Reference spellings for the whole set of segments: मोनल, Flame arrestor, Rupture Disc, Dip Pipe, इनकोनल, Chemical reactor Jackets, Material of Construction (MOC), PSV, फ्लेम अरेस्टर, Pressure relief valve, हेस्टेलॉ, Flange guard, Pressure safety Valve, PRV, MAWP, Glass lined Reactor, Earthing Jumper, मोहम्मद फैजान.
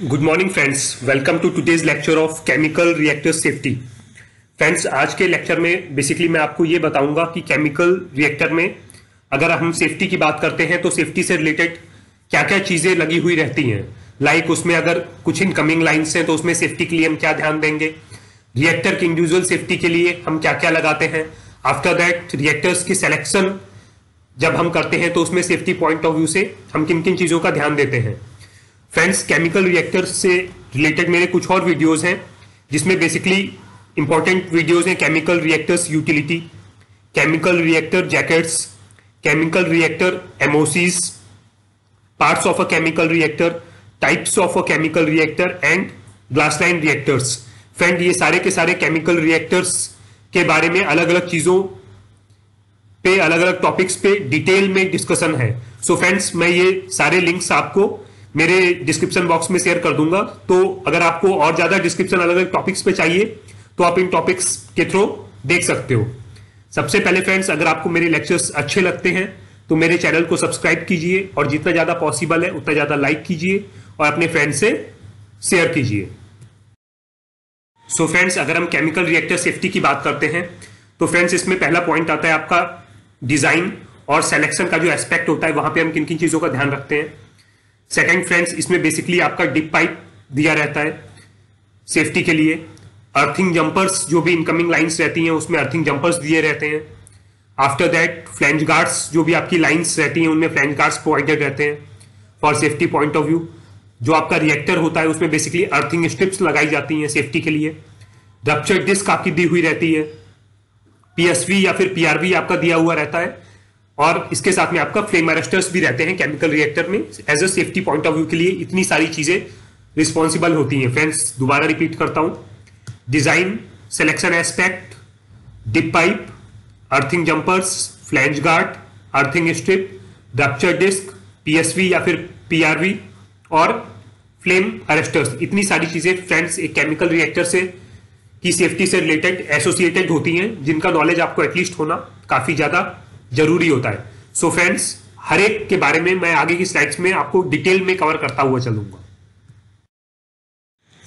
Good morning friends, welcome to today's lecture of chemical reactor safety. Friends, आज के lecture में basically मैं आपको ये बताऊंगा कि केमिकल रिएक्टर में अगर हम सेफ्टी की बात करते हैं तो सेफ्टी से रिलेटेड क्या क्या चीज़ें लगी हुई रहती हैं। लाइक उसमें अगर कुछ इनकमिंग लाइन्स हैं तो उसमें सेफ्टी के लिए हम क्या ध्यान देंगे, रिएक्टर की इंडिविजुअल सेफ्टी के लिए हम क्या क्या लगाते हैं, आफ्टर दैट रिएक्टर्स की सेलेक्शन जब हम करते हैं तो उसमें सेफ्टी पॉइंट ऑफ व्यू से हम किन किन चीज़ों का ध्यान देते हैं। फ्रेंड्स, केमिकल रिएक्टर्स से रिलेटेड मेरे कुछ और वीडियोस हैं जिसमें बेसिकली इंपॉर्टेंट वीडियोस हैं chemical reactors utility, chemical reactor jackets, chemical reactor MOCs, parts of a chemical reactor, types of a chemical reactor and glass lined reactors. Friend, ये सारे के सारे केमिकल रिएक्टर्स के बारे में अलग अलग चीज़ों पे, अलग अलग टॉपिक्स पे डिटेल में डिस्कशन है। सो फ्रेंड्स, मैं ये सारे लिंक्स आपको मेरे डिस्क्रिप्शन बॉक्स में शेयर कर दूंगा, तो अगर आपको और ज्यादा डिस्क्रिप्शन अलग अलग टॉपिक्स पे चाहिए तो आप इन टॉपिक्स के थ्रू देख सकते हो। सबसे पहले फ्रेंड्स, अगर आपको मेरे लेक्चर्स अच्छे लगते हैं तो मेरे चैनल को सब्सक्राइब कीजिए और जितना ज्यादा पॉसिबल है उतना ज्यादा लाइक कीजिए और अपने फ्रेंड्स से शेयर कीजिए। सो फ्रेंड्स, अगर हम केमिकल रिएक्टर सेफ्टी की बात करते हैं तो फ्रेंड्स इसमें पहला पॉइंट आता है आपका डिजाइन और सेलेक्शन का जो एस्पेक्ट होता है, वहां पर हम किन किन चीजों का ध्यान रखते हैं। सेकेंड फ्रेंड्स, इसमें बेसिकली आपका डिप पाइप दिया रहता है सेफ्टी के लिए। अर्थिंग जंपर्स, जो भी इनकमिंग लाइंस रहती हैं उसमें अर्थिंग जंपर्स दिए रहते हैं। आफ्टर दैट फ्लैंज गार्ड्स, जो भी आपकी लाइंस रहती हैं उनमें फ्लैंज गार्ड्स प्रोवाइडेड रहते हैं for safety point of view. जो आपका रिएक्टर होता है उसमें बेसिकली अर्थिंग स्ट्रिप्स लगाई जाती हैं सेफ्टी के लिए। रप्चर डिस्क आपकी दी हुई रहती है। PSV या फिर PRV आपका दिया हुआ रहता है और इसके साथ में आपका फ्लेम अरेस्टर्स भी रहते हैं केमिकल रिएक्टर में। As a safety point of view के लिए इतनी सारी चीजें रिस्पॉन्सिबल होती हैं। फ्रेंड्स, दोबारा रिपीट करता हूं, design, selection aspect, dip pipe, earthing jumpers, flange guard, earthing strip, rupture disc, PSV या फिर PRV और फ्लेम अरेस्टर्स, इतनी सारी चीजें फ्रेंड्स एक केमिकल रिएक्टर से की सेफ्टी से रिलेटेड एसोसिएटेड होती हैं, जिनका नॉलेज आपको एटलीस्ट होना काफी ज्यादा जरूरी होता है। सो फ्रेंड्स, हर एक के बारे में मैं आगे की स्लाइड्स में आपको डिटेल में कवर करता हुआ चलूंगा।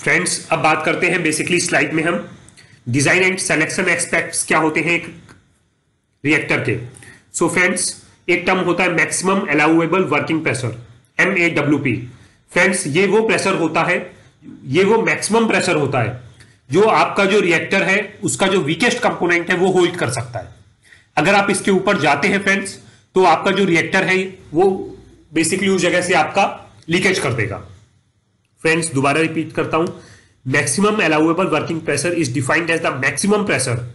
फ्रेंड्स, अब बात करते हैं बेसिकली स्लाइड में हम डिजाइन एंड सिलेक्शन एस्पेक्ट्स क्या होते हैं एक रिएक्टर के। सो फ्रेंड्स, एक टर्म होता है maximum allowable working pressure, MAWP। Friends, ये वो प्रेशर होता है, ये वो मैक्सिमम प्रेशर होता है जो आपका जो रिएक्टर है उसका जो वीकेस्ट कंपोनेंट है वो होल्ड कर सकता है। अगर आप इसके ऊपर जाते हैं फ्रेंड्स तो आपका जो रिएक्टर है वो बेसिकली उस जगह से आपका लीकेज कर देगा। फ्रेंड्स, दोबारा रिपीट करता हूं, maximum allowable working pressure is defined as the maximum pressure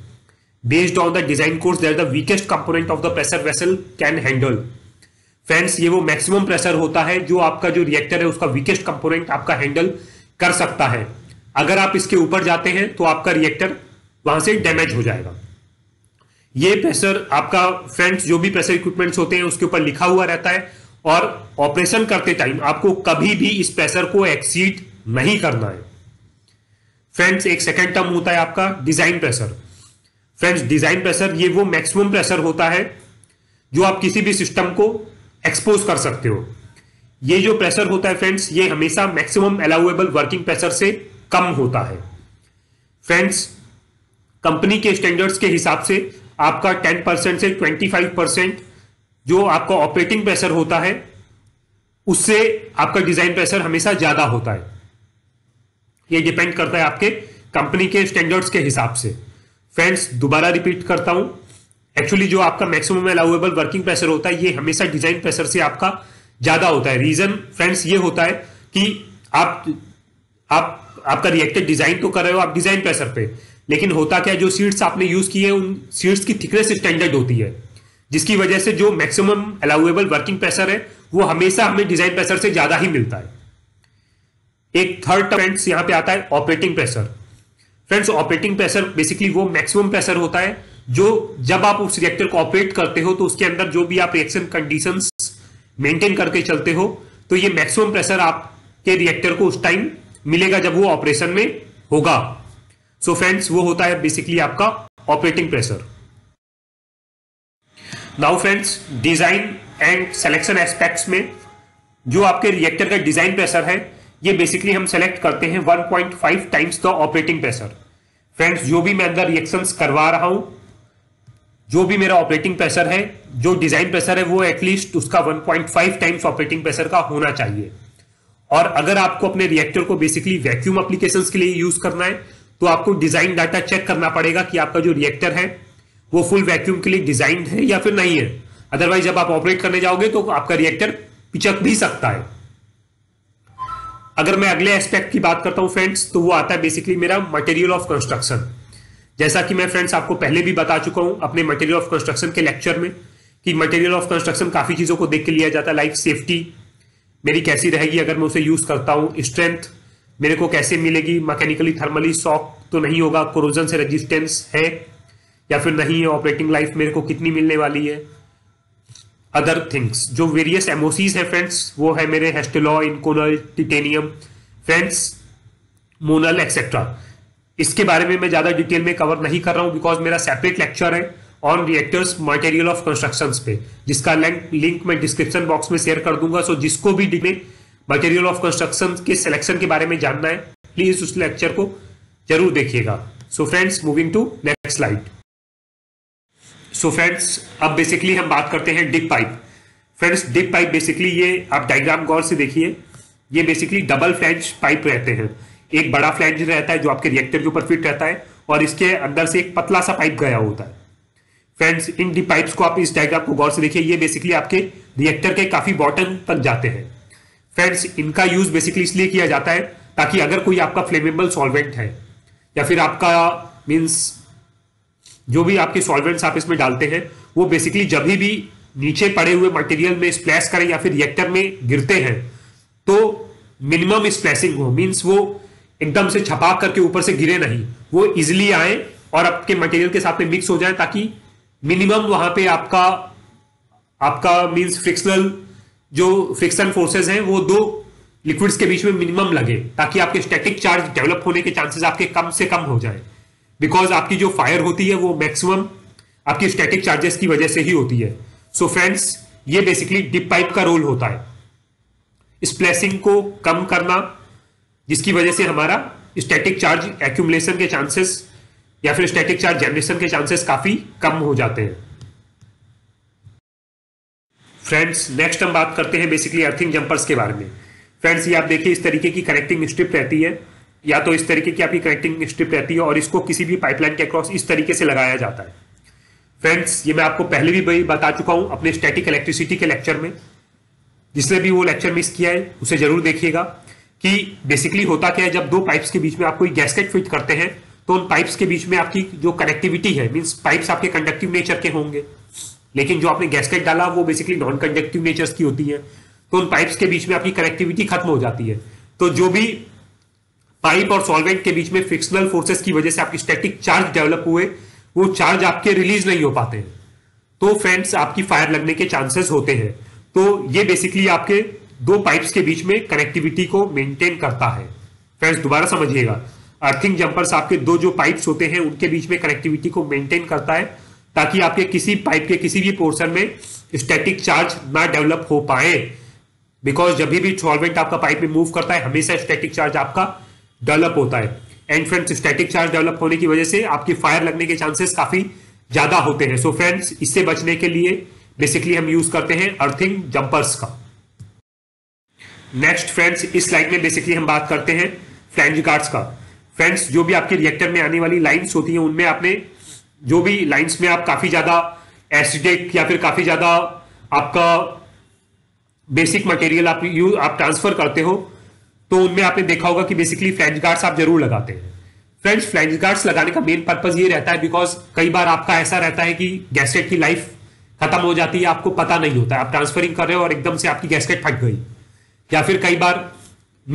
based on the design course that the weakest component of the pressure vessel can handle. Friends, ये वो मैक्सिमम प्रेशर होता है जो आपका जो रिएक्टर है उसका वीकेस्ट कंपोनेंट आपका हैंडल कर सकता है। अगर आप इसके ऊपर जाते हैं तो आपका रिएक्टर वहां से डैमेज हो जाएगा। ये प्रेशर आपका फ्रेंड्स जो भी प्रेशर इक्विपमेंट्स होते हैं उसके ऊपर लिखा हुआ रहता है और ऑपरेशन करते टाइम आपको कभी भी इस प्रेशर को एक्सीड नहीं करना है। फ्रेंड्स, एक सेकेंड टर्म होता है आपका design pressure. Friends, design pressure ये वो मैक्सिमम प्रेशर होता है जो आप किसी भी सिस्टम को एक्सपोज कर सकते हो। ये जो प्रेशर होता है फ्रेंड्स ये हमेशा मैक्सिमम अलाउएबल वर्किंग प्रेशर से कम होता है। फ्रेंड्स, कंपनी के स्टैंडर्ड्स के हिसाब से आपका 10% से 25% जो आपका ऑपरेटिंग प्रेशर होता है उससे आपका डिजाइन प्रेशर हमेशा ज्यादा होता है। ये डिपेंड करता है आपके कंपनी के स्टैंडर्ड्स के हिसाब से। फ्रेंड्स, दोबारा रिपीट करता हूं, एक्चुअली जो आपका मैक्सिमम अलाउएबल वर्किंग प्रेशर होता है ये हमेशा डिजाइन प्रेशर से आपका ज्यादा होता है। रीजन फ्रेंड्स ये होता है कि आपका रिएक्टर डिजाइन तो कर रहे हो आप डिजाइन प्रेशर पे, लेकिन होता क्या, जो सीड्स आपने यूज किए हैं उन सीड्स की थिकनेस स्टैंडर्ड होती है, जिसकी वजह से जो मैक्सिमम अलाउएबल वर्किंग प्रेशर है वो हमेशा हमें डिजाइन प्रेशर से ज्यादा ही मिलता है। एक थर्ड फ्रेंड्स यहां पे आता है operating pressure. Friends, operating pressure basically वो मैक्सिमम प्रेशर होता है जो जब आप उस रिएक्टर को ऑपरेट करते हो तो उसके अंदर जो भी आप रिएक्शन कंडीशंस मेंटेन करके चलते हो तो ये मैक्सिमम प्रेशर आपके रिएक्टर को उस टाइम मिलेगा जब वो ऑपरेशन में होगा। सो फ्रेंड्स, वो होता है बेसिकली आपका operating pressure. Now friends, design and selection aspects में जो आपके रिएक्टर का डिजाइन प्रेशर है ये बेसिकली हम सेलेक्ट करते हैं 1.5 times the operating pressure. Friends, जो भी मैं अंदर रिएक्शंस करवा रहा हूं, जो भी मेरा ऑपरेटिंग प्रेशर है, जो डिजाइन प्रेशर है, वो एटलीस्ट उसका 1.5 टाइम्स ऑपरेटिंग प्रेशर का होना चाहिए। और अगर आपको अपने रिएक्टर को बेसिकली वैक्यूम एप्लीकेशंस के लिए यूज करना है तो आपको डिजाइन डाटा चेक करना पड़ेगा कि आपका जो रिएक्टर है वो फुल वैक्यूम के लिए डिजाइंड है या फिर नहीं है। अदरवाइज जब आप ऑपरेट करने जाओगे तो आपका रिएक्टर पिचक भी सकता है। अगर मैं अगले एस्पेक्ट की बात करता हूं फ्रेंड्स, तो वो आता है बेसिकली मेरा मटेरियल ऑफ कंस्ट्रक्शन। जैसा कि मैं फ्रेंड्स आपको पहले भी बता चुका हूं अपने मटेरियल ऑफ कंस्ट्रक्शन के लेक्चर में कि मटेरियल ऑफ कंस्ट्रक्शन काफी चीजों को देख के लिया जाता है, लाइक सेफ्टी मेरी कैसी रहेगी अगर मैं उसे यूज करता हूं, स्ट्रेंथ मेरे को कैसे मिलेगी, मैकेनिकली थर्मली शॉक तो नहीं होगा, कोरोजन से रेजिस्टेंस है या फिर नहीं है, ऑपरेटिंग लाइफ मेरे को कितनी मिलने वाली है, अदर थिंग्स। जो वेरियस एमओसीज हैं फ्रेंड्स, वो है मेरे हेस्टेलॉ, इनकोनल, titanium, friends मोनल etcetera. इसके बारे में मैं ज़्यादा डिटेल में कवर नहीं कर रहा हूँ बिकॉज मेरा सेपरेट लेक्चर है on reactors material of constructions पे, जिसका लिंक मैं डिस्क्रिप्शन बॉक्स में शेयर कर दूंगा। सो जिसको भी मटेरियल ऑफ कंस्ट्रक्शन के सिलेक्शन के बारे में जानना है, प्लीज उस लेक्चर को जरूर देखिएगा। So friends, moving to next slide. So friends, अब बेसिकली हम बात करते हैं dip pipe. Friends, dip pipe basically ये आप डायग्राम गौर से देखिए, ये बेसिकली डबल फ्लैंज पाइप रहते हैं। एक बड़ा फ्लैंज रहता है जो आपके रिएक्टर के ऊपर फिट रहता है और इसके अंदर से एक पतला सा पाइप गया होता है। फ्रेंड्स, इन डिप पाइप्स को आप इस डायग्राम को गौर से देखिए, ये बेसिकली आपके रिएक्टर के काफी बॉटम तक जाते हैं। फ्रेंड्स, इनका यूज बेसिकली इसलिए किया जाता है ताकि अगर कोई आपका फ्लेमेबल सॉल्वेंट है या फिर आपका मीन्स जो भी आपके सॉल्वेंट्स आप इसमें डालते हैं वो बेसिकली जब भी नीचे पड़े हुए मटेरियल में स्प्लैश करें या फिर रिएक्टर में गिरते हैं तो मिनिमम स्प्लैशिंग हो, मीन्स वो एकदम से छपाक करके ऊपर से गिरे नहीं, वो इजिली आए और आपके मटेरियल के साथ में मिक्स हो जाए ताकि मिनिमम वहां पे आपका मीन्स फ्रिक्शनल जो फ्रिक्शन फोर्सेस हैं वो दो लिक्विड्स के बीच में मिनिमम लगे ताकि आपके स्टैटिक चार्ज डेवलप होने के चांसेस आपके कम से कम हो जाए। बिकॉज आपकी जो फायर होती है वो मैक्सिमम आपकी स्टैटिक चार्जेस की वजह से ही होती है। सो फ्रेंड्स, ये बेसिकली डिप पाइप का रोल होता है, स्प्लैशिंग को कम करना जिसकी वजह से हमारा स्टैटिक चार्ज एक्यूमुलेशन के चांसेस या फिर स्टैटिक चार्ज जनरेशन के चांसेस काफी कम हो जाते हैं। फ्रेंड्स, नेक्स्ट हम बात करते हैं बेसिकली अर्थिंग जंपर्स के बारे में। फ्रेंड्स, ये आप देखिए इस तरीके की कनेक्टिंग स्ट्रिप रहती है या तो इस तरीके की आपकी कनेक्टिंग स्ट्रिप रहती है और इसको किसी भी पाइपलाइन के अक्रॉस इस तरीके से लगाया जाता है। फ्रेंड्स, ये मैं आपको पहले भी बता चुका हूं अपने स्टैटिक इलेक्ट्रिसिटी के लेक्चर में, जिसने भी वो लेक्चर मिस किया है उसे जरूर देखिएगा कि बेसिकली होता क्या है। जब दो पाइप्स के बीच में आप कोई गैस्केट फिट करते हैं तो उन पाइप्स के बीच में आपकी जो कनेक्टिविटी है, मीन्स पाइप्स आपके कंडक्टिव नेचर के होंगे, लेकिन जो आपने गैस्केट डाला वो बेसिकली नॉन कंडक्टिव नेचर की होती है, तो उन पाइप्स के बीच में आपकी कनेक्टिविटी खत्म हो जाती है। तो जो भी पाइप और सॉल्वेंट के बीच में फ्रिक्शनल फोर्सेस की वजह से आपकी स्टैटिक चार्ज डेवलप हुए, वो चार्ज आपके रिलीज नहीं हो पाते हैं, तो फ्रेंड्स आपकी फायर लगने के चांसेस होते हैं। तो ये बेसिकली आपके दो पाइप्स के बीच में कनेक्टिविटी को मेंटेन करता है। फ्रेंड्स, दोबारा समझिएगा, अर्थिंग जंपर्स आपके दो जो पाइप्स होते हैं उनके बीच में कनेक्टिविटी को मेंटेन करता है ताकि आपके किसी पाइप के किसी भी पोर्शन में स्टैटिक चार्ज ना डेवलप हो पाए। बिकॉज जब भी सॉल्वेंट आपका पाइप में मूव करता है हमेशा स्टैटिक चार्ज आपका डेवलप होता है, and friends static charge develop होने की वजह से आपकी फायर लगने के चांसेस काफी ज्यादा होते हैं। सो फ्रेंड्स, इससे बचने के लिए बेसिकली हम यूज करते हैं अर्थिंग जंपर्स का। नेक्स्ट फ्रेंड्स, इस स्लाइड में बेसिकली हम बात करते हैं फ्लैंज गार्ड्स का। फ्रेंड्स, जो भी आपके रिएक्टर में आने वाली लाइन्स होती हैं उनमें आपने जो भी लाइन्स में आप काफी ज्यादा एसिडिक या फिर काफी ज्यादा आपका बेसिक मटेरियल आप ट्रांसफर करते हो तो उनमें आपने देखा होगा कि बेसिकली फ्लैंज गार्ड्स आप जरूर लगाते हैं। फ्रेंड्स, फ्लैंज गार्ड्स लगाने का मेन पर्पज ये रहता है बिकॉज कई बार आपका ऐसा रहता है कि गैस्केट की लाइफ खत्म हो जाती है, आपको पता नहीं होता है, आप ट्रांसफरिंग कर रहे हो और एकदम से आपकी गैस्केट फट गई, या फिर कई बार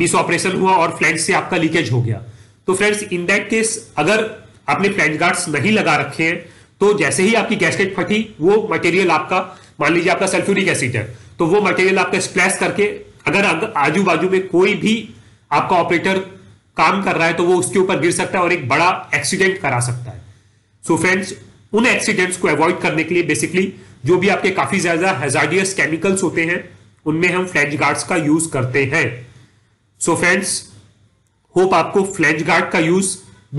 मिस ऑपरेशन हुआ और फ्लैंज से आपका लीकेज हो गया। तो फ्रेंड्स, इन दैट केस अगर आपने फ्लैंज गार्ड्स नहीं लगा रखे हैं तो जैसे ही आपकी गैस्केट फटी वो मटेरियल आपका, मान लीजिए आपका सल्फ्यूरिक एसिड है, तो वो मटेरियल आपका स्प्लैश करके अगर आजू बाजू में कोई भी आपका ऑपरेटर काम कर रहा है तो वो उसके ऊपर गिर सकता है और एक बड़ा एक्सीडेंट करा सकता है। सो फ्रेंड्स, उन एक्सीडेंट्स को अवॉइड करने के लिए बेसिकली जो भी आपके काफी ज्यादा हैजार्डियस केमिकल्स होते हैं उनमें हम फ्लैंज गार्ड्स का यूज करते हैं। सो फ्रेंड्स, होप आपको फ्लैंज गार्ड का यूज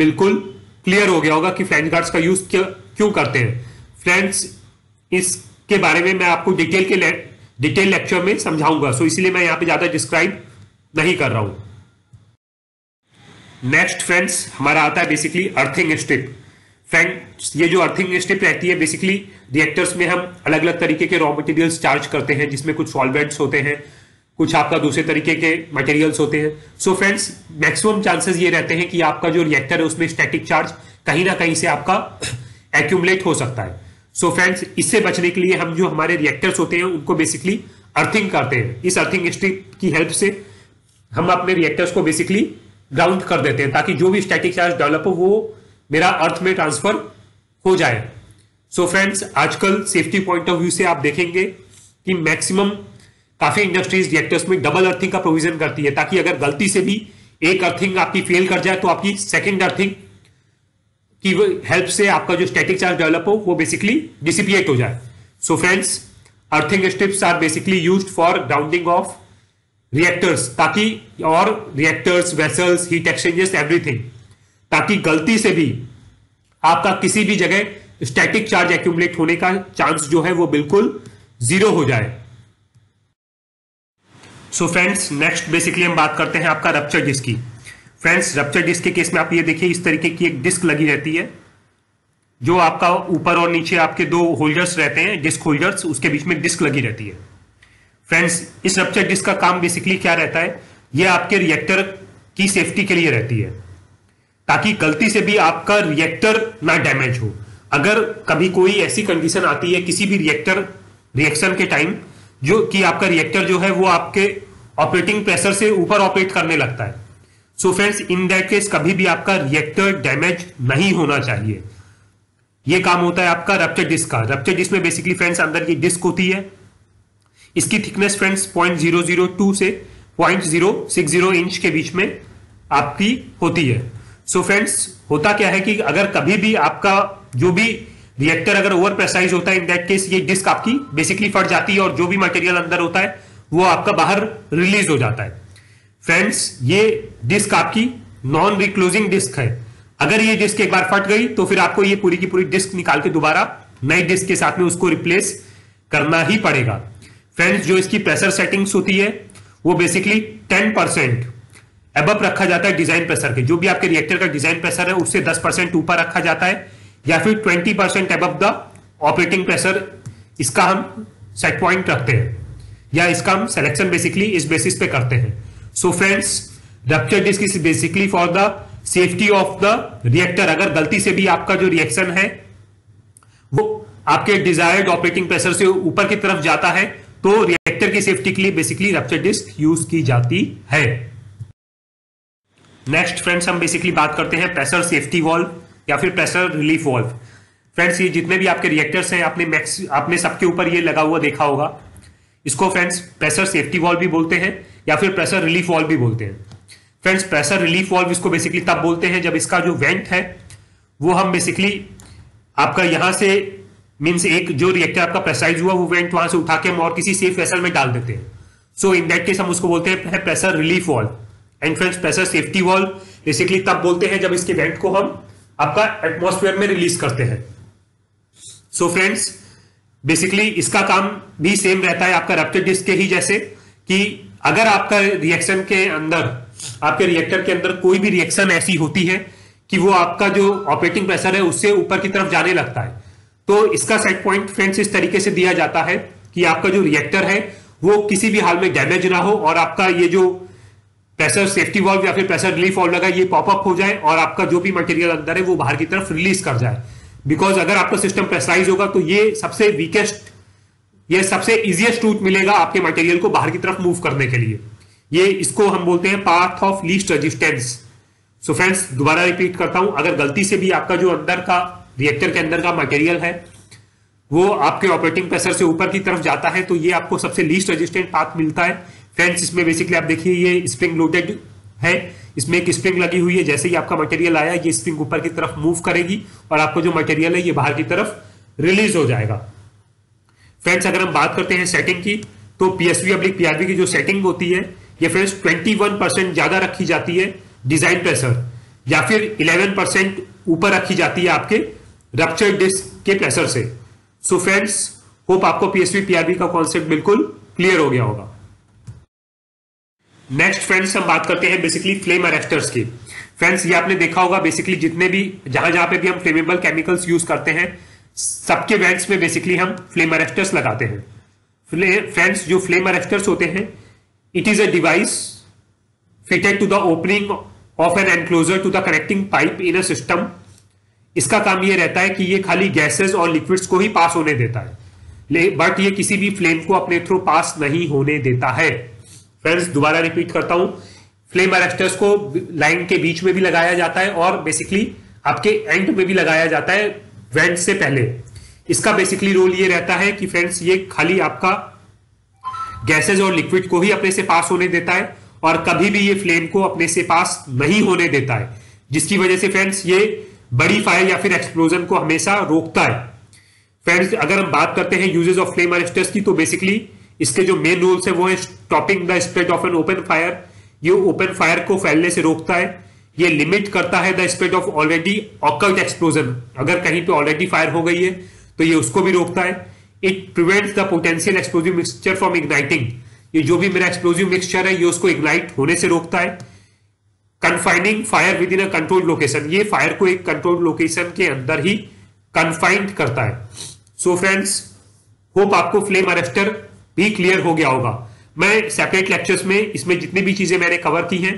बिल्कुल क्लियर हो गया होगा कि फ्लैंज गार्ड्स का यूज क्यों करते हैं। फ्रेंड्स, इसके बारे में मैं आपको डिटेल लेक्चर में समझाऊंगा, सो इसलिए मैं यहाँ पे ज्यादा डिस्क्राइब नहीं कर रहा हूं। नेक्स्ट फ्रेंड्स, हमारा आता है बेसिकली अर्थिंग स्ट्रिप। फ्रेंड्स, ये जो अर्थिंग स्ट्रिप रहती है, बेसिकली रिएक्टर्स में हम अलग अलग तरीके के रॉ मटेरियल्स चार्ज करते हैं, जिसमें कुछ सॉल्वेंट्स होते हैं, कुछ आपका दूसरे तरीके के मटेरियल्स होते हैं। सो फ्रेंड्स, मैक्सिमम चांसेस ये रहते हैं कि आपका जो रिएक्टर है उसमें स्टैटिक चार्ज कहीं ना कहीं से आपका एक्यूमुलेट हो सकता है। सो फ्रेंड्स, इससे बचने के लिए हम जो हमारे रिएक्टर्स होते हैं उनको बेसिकली अर्थिंग करते हैं। इस अर्थिंग स्ट्रिप की हेल्प से हम अपने रिएक्टर्स को बेसिकली ग्राउंड कर देते हैं, ताकि जो भी स्टैटिक चार्ज डेवलप हो वो मेरा अर्थ में ट्रांसफर हो जाए। सो फ्रेंड्स, आजकल सेफ्टी पॉइंट ऑफ व्यू से आप देखेंगे कि मैक्सिमम काफी इंडस्ट्रीज रिएक्टर्स में डबल अर्थिंग का प्रोविजन करती है, ताकि अगर गलती से भी एक अर्थिंग आपकी फेल कर जाए तो आपकी सेकंड अर्थिंग की हेल्प से आपका जो स्टैटिक चार्ज डेवलप हो वो बेसिकली डिसिपिएट हो जाए। So friends, earthing strips are basically used for grounding of reactors, ताकि और reactors, vessels, heat exchangers, everything, ताकि गलती से भी आपका किसी भी जगह स्टैटिक चार्ज एक्यूमुलेट होने का चांस जो है वो बिल्कुल जीरो हो जाए। सो फ्रेंड्स, नेक्स्ट बेसिकली हम बात करते हैं आपका रप्चर डिस्क की। फ्रेंड्स, रप्चर डिस्क के केस में आप ये देखिए, इस तरीके की एक डिस्क लगी रहती है, जो आपका ऊपर और नीचे आपके दो होल्डर्स रहते हैं, डिस्क होल्डर्स, उसके बीच में डिस्क लगी रहती है। फ्रेंड्स, इस रप्चर डिस्क का काम बेसिकली क्या रहता है, ये आपके रिएक्टर की सेफ्टी के लिए रहती है, ताकि गलती से भी आपका रिएक्टर ना डैमेज हो। अगर कभी कोई ऐसी कंडीशन आती है किसी भी रिएक्शन के टाइम जो कि आपका रिएक्टर जो है वो आपके ऑपरेटिंग प्रेशर से ऊपर ऑपरेट करने लगता है, so friends, in that case कभी भी आपका रिएक्टर डैमेज नहीं होना चाहिए। ये काम होता है आपका रप्चर डिस्क का। रप्चर डिस्क में बेसिकली फ्रेंड्स अंदर ये डिस्क होती है, इसकी थिकनेस फ्रेंड्स 0.002 से 0.060 इंच के बीच में आपकी होती है। सो फ्रेंड्स, होता क्या है कि अगर कभी भी आपका जो भी रिएक्टर अगर ओवर प्रेशराइज होता है, इन दैट केस ये डिस्क आपकी बेसिकली फट जाती है और जो भी मटेरियल अंदर होता है वो आपका बाहर रिलीज हो जाता है। फ्रेंड्स, ये डिस्क आपकी नॉन रिक्लोजिंग डिस्क है। अगर ये डिस्क एक बार फट गई तो फिर आपको ये पूरी की पूरी डिस्क निकाल के दोबारा नई डिस्क के साथ में उसको रिप्लेस करना ही पड़ेगा। फ्रेंड्स, जो इसकी प्रेशर सेटिंग्स होती है वो बेसिकली 10% अबव रखा जाता है डिजाइन प्रेशर के। जो भी आपके रिएक्टर का डिजाइन प्रेशर है उससे 10% ऊपर रखा जाता है, या फिर 20% अबव द ऑपरेटिंग प्रेशर, इसका हम सेट पॉइंट रखते हैं, या इसका हम सिलेक्शन बेसिकली इस बेसिस पे करते हैं। So friends, rupture disc is basically for the safety of the reactor. अगर गलती से भी आपका जो रिएक्शन है वो आपके डिजायर्ड ऑपरेटिंग प्रेशर से ऊपर की तरफ जाता है, तो रिएक्टर की सेफ्टी के लिए बेसिकली रप्चर डिस्क यूज की जाती है। नेक्स्ट फ्रेंड्स, हम बेसिकली बात करते हैं प्रेशर सेफ्टी वॉल्व या फिर प्रेशर रिलीफ वॉल्व। फ्रेंड्स, ये जितने भी आपके रिएक्टर्स हैं आपने सबके ऊपर ये लगा हुआ देखा होगा। इसको फ्रेंड्स प्रेशर सेफ्टी वॉल्व भी बोलते हैं या फिर प्रेशर रिलीफ वॉल्व भी बोलते हैं। फ्रेंड्स, प्रेशर रिलीफ वॉल्व इसको बेसिकली तब बोलते हैं जब इसका जो वेंट है वो हम बेसिकली आपका यहाँ से मीन्स एक जो रिएक्टर आपका प्रेशराइज हुआ वो वेंट वहां से उठा के हम और किसी सेफ वेसल में डाल देते हैं। सो इन दैट केस हम उसको बोलते हैं pressure relief valve. And friends, pressure safety valve basically तब बोलते हैं जब इसके वेंट को हम आपका एटमॉस्फेयर में रिलीज करते हैं। सो फ्रेंड्स, बेसिकली इसका काम भी सेम रहता है आपका रप्चर डिस्क के ही जैसे, कि अगर आपका रिएक्शन के अंदर आपके रिएक्टर के अंदर कोई भी रिएक्शन ऐसी होती है कि वो आपका जो ऑपरेटिंग प्रेशर है उससे ऊपर की तरफ जाने लगता है, तो इसका सेट पॉइंट फ्रेंड्स इस तरीके से दिया जाता है कि आपका जो रिएक्टर है वो किसी भी हाल में डैमेज ना हो और आपका ये जो प्रेशर सेफ्टी वॉल्व या फिर प्रेशर रिलीफ वॉल्व लगा ये पॉपअप हो जाए और आपका जो भी मटेरियल अंदर है वो बाहर की तरफ रिलीज कर जाए। बिकॉज अगर आपका सिस्टम प्रेशराइज होगा तो ये सबसे वीकेस्ट, ये सबसे इजीएस्ट रूट मिलेगा आपके मटेरियल को बाहर की तरफ मूव करने के लिए। ये इसको हम बोलते हैं path of least resistance. So friends, दोबारा रिपीट करता हूं, अगर गलती से भी आपका जो अंदर का रिएक्टर के अंदर का मटेरियल है वो आपके ऑपरेटिंग प्रेशर से ऊपर की तरफ जाता है तो ये आपको सबसे लीस्ट रेजिस्टेंट पाथ मिलता है। फ्रेंड्स, इसमें बेसिकली आप देखिए ये स्प्रिंग लोडेड है, इसमें एक स्प्रिंग लगी हुई है, जैसे ही आपका मटेरियल आया ये स्प्रिंग ऊपर की तरफ मूव करेगी और आपका जो मटेरियल है ये बाहर की तरफ रिलीज हो जाएगा। फ्रेंड्स, अगर हम बात करते हैं सेटिंग की, तो PSV/PRV की जो सेटिंग होती है ये फ्रेंड्स 21% ज्यादा रखी जाती है डिजाइन प्रेशर या फिर 11% ऊपर रखी जाती है आपके रप्चर डिस्क के प्रेशर से। सो फ्रेंड्स होप आपको पीएसवी पीआरवी का कॉन्सेप्ट बिल्कुल क्लियर हो गया होगा। नेक्स्ट फ्रेंड्स हम बात करते हैं बेसिकली फ्लेम अरेस्टर्स की। फ्रेंड्स ये आपने देखा होगा बेसिकली जितने भी जहां पे भी हम फ्लेमेबल केमिकल्स यूज करते हैं सबके वेंट्स में बेसिकली हम फ्लेम अरेस्टर्स लगाते हैं। फ्रेंड्स जो फ्लेम अरेस्टर्स होते हैं it is a device fitted to the opening of an enclosure to the connecting pipe in a system. इसका काम ये रहता है कि ये खाली गैसेस और लिक्विड्स को ही पास होने देता है, बट ये किसी भी फ्लेम को अपने थ्रू पास नहीं होने देता है। फ्रेंड्स दोबारा रिपीट करता हूं, फ्लेम अरेस्टर्स को लाइन के बीच में भी लगाया जाता है और बेसिकली आपके एंड में भी लगाया जाता है वेंट से पहले। इसका बेसिकली रोल ये रहता है कि फ्रेंड्स ये खाली आपका गैसेज और लिक्विड को ही अपने से पास होने देता है और कभी भी ये फ्लेम को अपने से पास नहीं होने देता है, जिसकी वजह से फ्रेंड्स ये बड़ी फायर या फिर एक्सप्लोजन को हमेशा रोकता है। फ्रेंड्स अगर हम बात करते हैं यूजेस ऑफ फ्लेम अरेस्टर्स की तो बेसिकली इसके जो मेन रूल्स है वो है stopping the spread of an open fire, ये ओपन फायर को फैलने से रोकता है, ये लिमिट करता है the spread of already occurred explosion, अगर कहीं पे ऑलरेडी फायर हो गई है तो ये उसको भी रोकता है, it prevents the potential explosive mixture from igniting, ये जो भी मेरा एक्सप्लोजिव मिक्सचर है ये उसको इग्नाइट होने से रोकता है, confining fire within a controlled location, ये फायर को एक कंट्रोल्ड लोकेशन के अंदर ही कन्फाइंड करता है। सो फ्रेंड्स होप आपको फ्लेम अरेस्टर भी क्लियर हो गया होगा। मैं सेपरेट लेक्चर्स में इसमें जितनी भी चीजें मैंने कवर की हैं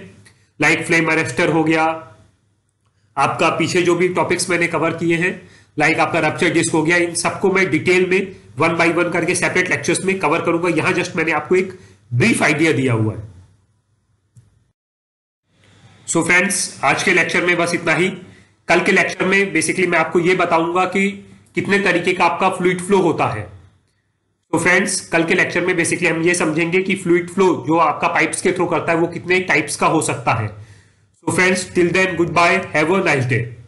लाइक फ्लेम अरेस्टर हो गया आपका, पीछे जो भी टॉपिक्स मैंने कवर किए हैं लाइक आपका रप्चर डिस्क हो गया, इन सबको मैं डिटेल में 1 by 1 करके सेपरेट लेक्चर्स में कवर करूंगा। यहां जस्ट मैंने आपको एक ब्रीफ आइडिया दिया हुआ है। सो फ्रेंड्स आज के लेक्चर में बस इतना ही। कल के लेक्चर में बेसिकली मैं आपको ये बताऊंगा कि कितने तरीके का आपका फ्लूइड फ्लो होता है। तो फ्रेंड्स कल के लेक्चर में बेसिकली हम ये समझेंगे कि फ्लूइड फ्लो जो आपका पाइप्स के थ्रू करता है वो कितने टाइप्स का हो सकता है। So friends till then goodbye, have a nice day.